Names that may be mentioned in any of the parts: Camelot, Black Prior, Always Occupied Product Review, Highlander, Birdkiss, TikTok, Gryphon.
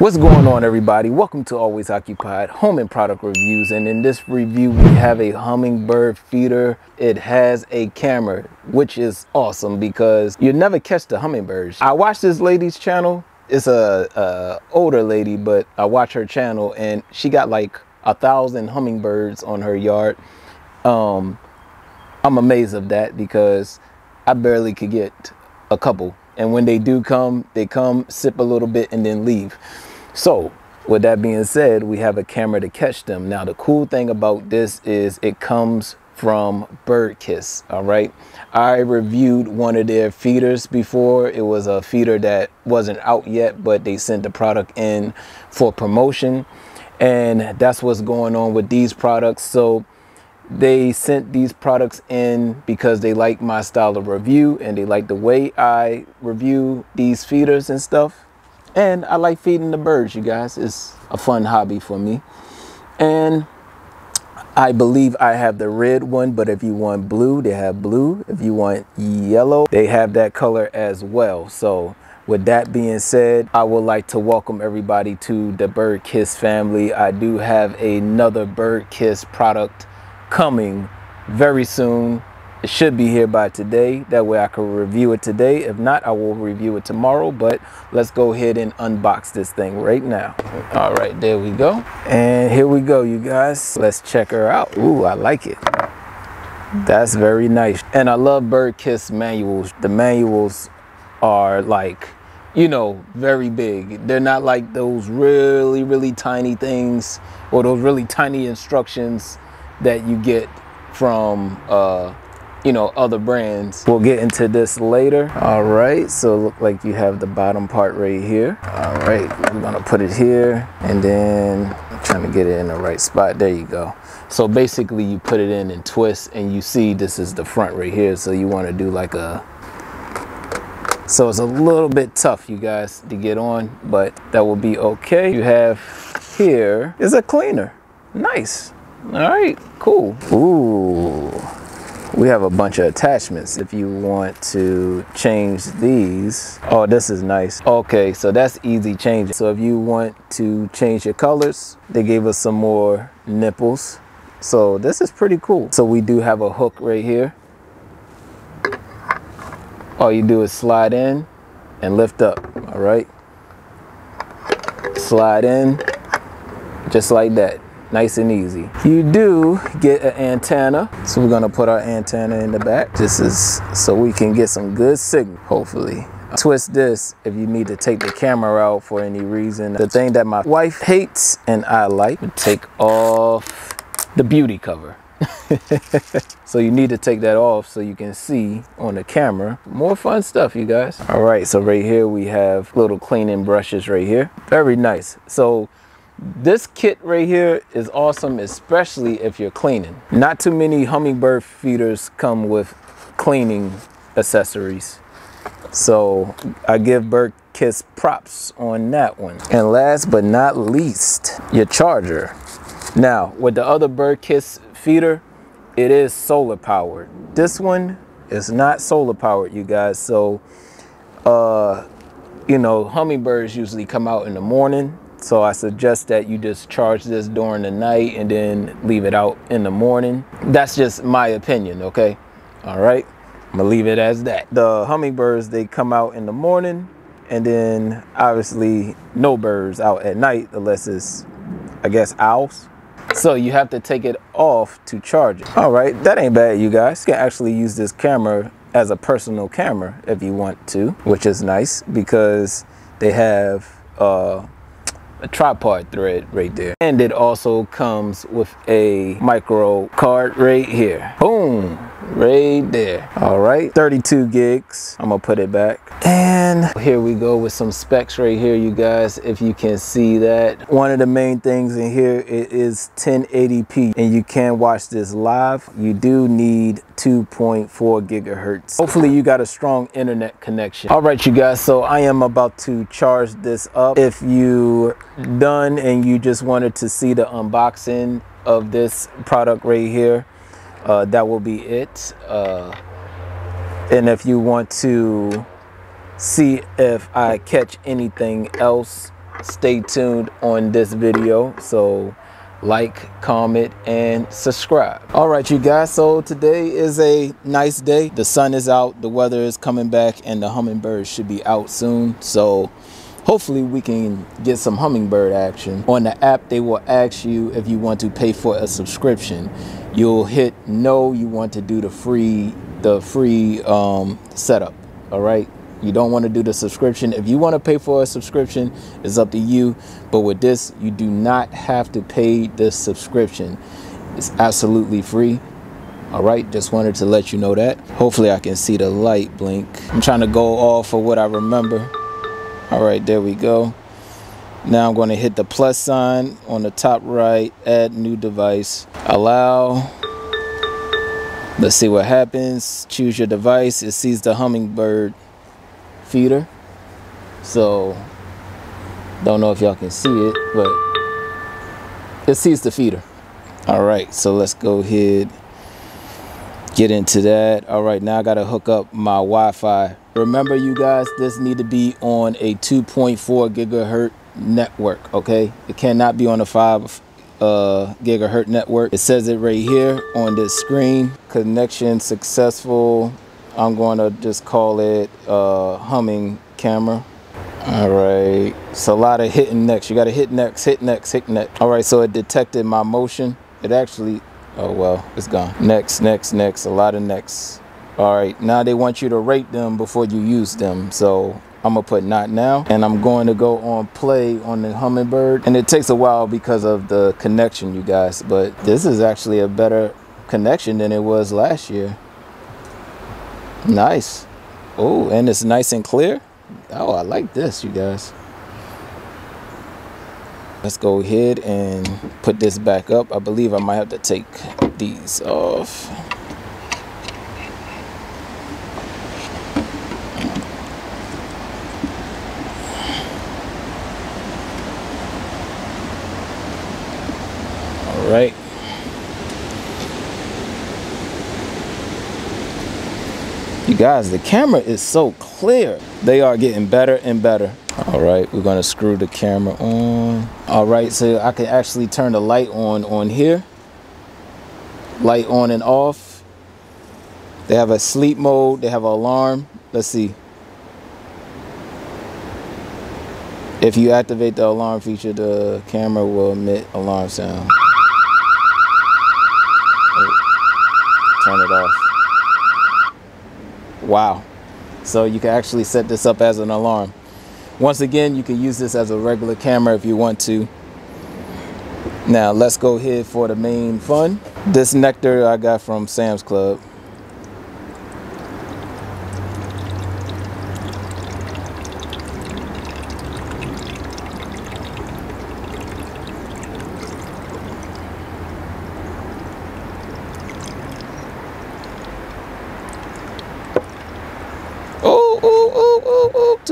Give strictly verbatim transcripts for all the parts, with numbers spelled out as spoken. What's going on, everybody? Welcome to Always Occupied Home and Product Reviews, and in this review we have a hummingbird feeder. It has a camera, which is awesome because you never catch the hummingbirds. I watch this lady's channel. It's a, a older lady, but I watch her channel, and she got like a thousand hummingbirds on her yard. um I'm amazed of that because I barely could get a couple, and when they do come, they come sip a little bit and then leave. So with that being said, we have a camera to catch them. Now the cool thing about this is it comes from Birdkiss. All right, I reviewed one of their feeders before. It was a feeder that wasn't out yet, but they sent the product in for promotion, and that's what's going on with these products. So they sent these products in because they like my style of review, and they like the way I review these feeders and stuff, and I like feeding the birds, you guys. It's a fun hobby for me, and I believe I have the red one, but if you want blue, they have blue. If you want yellow, they have that color as well. So with that being said, I would like to welcome everybody to the Birdkiss family. I do have another Birdkiss product coming very soon. It should be here by today, that way I can review it today. If not, I will review it tomorrow, but let's go ahead and unbox this thing right now. All right, there we go, and here we go, you guys. Let's check her out. Ooh, I like it. That's very nice, and I love Birdkiss manuals. The manuals are, like, you know, very big. They're not like those really really tiny things or those really tiny instructions that you get from uh you know, other brands. We'll get into this later. All right, so look like you have the bottom part right here. All right, I'm gonna put it here, and then I'm trying to get it in the right spot. There you go. So basically you put it in and twist, and you see this is the front right here. So you want to do like a, so it's a little bit tough, you guys, to get on, but that will be okay. You have here is a cleaner. Nice. All right, cool. Ooh, we have a bunch of attachments if you want to change these. Oh, this is nice. Okay, so that's easy changing. So if you want to change your colors, they gave us some more nipples, so this is pretty cool. So we do have a hook right here. All you do is slide in and lift up. All right, slide in just like that. Nice and easy. You do get an antenna, so we're gonna put our antenna in the back. This is so we can get some good signal, hopefully. Twist this if you need to take the camera out for any reason. The thing that my wife hates and I like, take off the beauty cover. So you need to take that off so you can see on the camera. More fun stuff, you guys. All right, so right here we have little cleaning brushes right here. Very nice. So this kit right here is awesome, especially if you're cleaning. Not too many hummingbird feeders come with cleaning accessories, so I give Birdkiss props on that one. And last but not least, your charger. Now with the other Birdkiss feeder, it is solar powered. This one is not solar powered, you guys. So uh you know, hummingbirds usually come out in the morning, so I suggest that you just charge this during the night and then leave it out in the morning. That's just my opinion, okay? All right, I'm gonna leave it as that. The hummingbirds, they come out in the morning, and then obviously no birds out at night unless it's, I guess, owls. So you have to take it off to charge it. All right, that ain't bad, you guys. You can actually use this camera as a personal camera if you want to, which is nice because they have uh, a tripod thread right there, and it also comes with a micro card right here. Boom, right there. All right, thirty-two gigs. I'm gonna put it back, and here we go with some specs right here, you guys, if you can see that. One of the main things in here, it is ten eighty p, and you can watch this live. You do need two point four gigahertz. Hopefully you got a strong internet connection. All right, you guys, so I am about to charge this up. If you're done and you just wanted to see the unboxing of this product right here, uh, that will be it. Uh, and if you want to see if I catch anything else stay tuned on this video. So like, comment, and subscribe. All right, you guys, so today is a nice day. The sun is out, the weather is coming back, and the hummingbirds should be out soon. So hopefully we can get some hummingbird action. On the app, they will ask you if you want to pay for a subscription. You'll hit no, you want to do the free the free um, setup, all right? You don't want to do the subscription. If you want to pay for a subscription, it's up to you. But with this, you do not have to pay this subscription. It's absolutely free. All right, just wanted to let you know that. Hopefully I can see the light blink. I'm trying to go off of what I remember. All right, there we go. Now I'm going to hit the plus sign on the top right, add new device, allow. Let's see what happens. Choose your device. It sees the hummingbird feeder, so don't know if y'all can see it, but it sees the feeder. All right, so let's go ahead, get into that. All right, now I gotta hook up my Wi-Fi. Remember, you guys, this need to be on a two point four gigahertz network, okay? It cannot be on a five uh, gigahertz network. It says it right here on this screen. Connection successful. I'm going to just call it uh, humming camera. All right, it's a lot of hitting next. You got to hit next, hit next, hit next. All right, so it detected my motion. It actually, oh well, it's gone. Next, next, next, a lot of next. All right, now they want you to rate them before you use them. So I'm gonna put not now, and I'm going to go on play on the hummingbird. And it takes a while because of the connection, you guys, but this is actually a better connection than it was last year. Nice. Oh, and it's nice and clear. Oh, I like this, you guys. Let's go ahead and put this back up. I believe I might have to take these off. All right. You guys, the camera is so clear. They are getting better and better. All right, we're gonna screw the camera on. All right, so I can actually turn the light on on here. Light on and off. They have a sleep mode, they have an alarm. Let's see. If you activate the alarm feature, the camera will emit alarm sound. Turn it off. Wow, so you can actually set this up as an alarm. Once again, you can use this as a regular camera if you want to. Now let's go ahead for the main fun. This nectar I got from Sam's Club.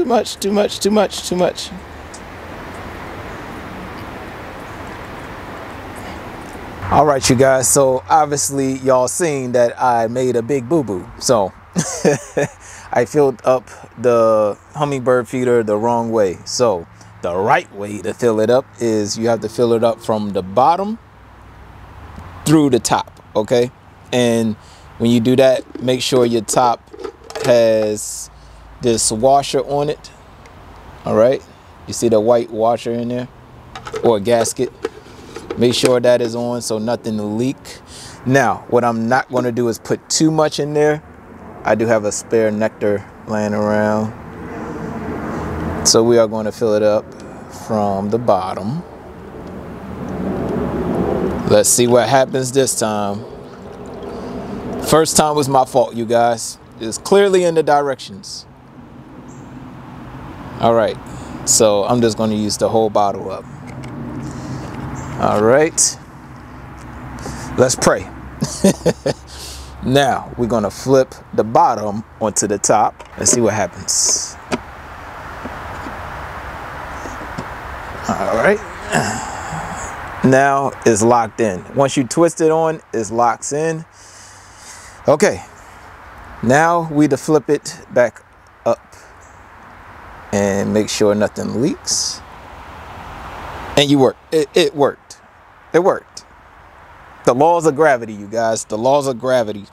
Too much, too much, too much, too much. All right, you guys, so obviously y'all seen that I made a big boo-boo. So I filled up the hummingbird feeder the wrong way. So the right way to fill it up is you have to fill it up from the bottom through the top, okay? And when you do that, make sure your top has this washer on it. All right, you see the white washer in there, or gasket. Make sure that is on so nothing to leak. Now what I'm not going to do is put too much in there. I do have a spare nectar laying around, so we are going to fill it up from the bottom. Let's see what happens this time. First time was my fault, you guys. It's clearly in the directions. All right, so I'm just going to use the whole bottle up. All right, let's pray. Now we're going to flip the bottom onto the top. Let's see what happens. All right, now it's locked in. Once you twist it on, it locks in. Okay, now we to flip it back up and make sure nothing leaks. And you work. It, it worked. It worked. The laws of gravity, you guys. The laws of gravity.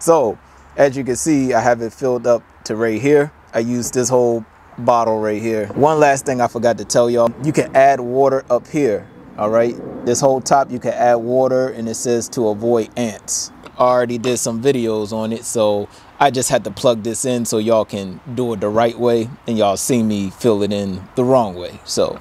So, as you can see, I have it filled up to right here. I used this whole bottle right here. One last thing I forgot to tell y'all. You can add water up here. All right. This whole top, you can add water, and it says to avoid ants. I already did some videos on it, so I just had to plug this in so y'all can do it the right way, and y'all see me fill it in the wrong way. So.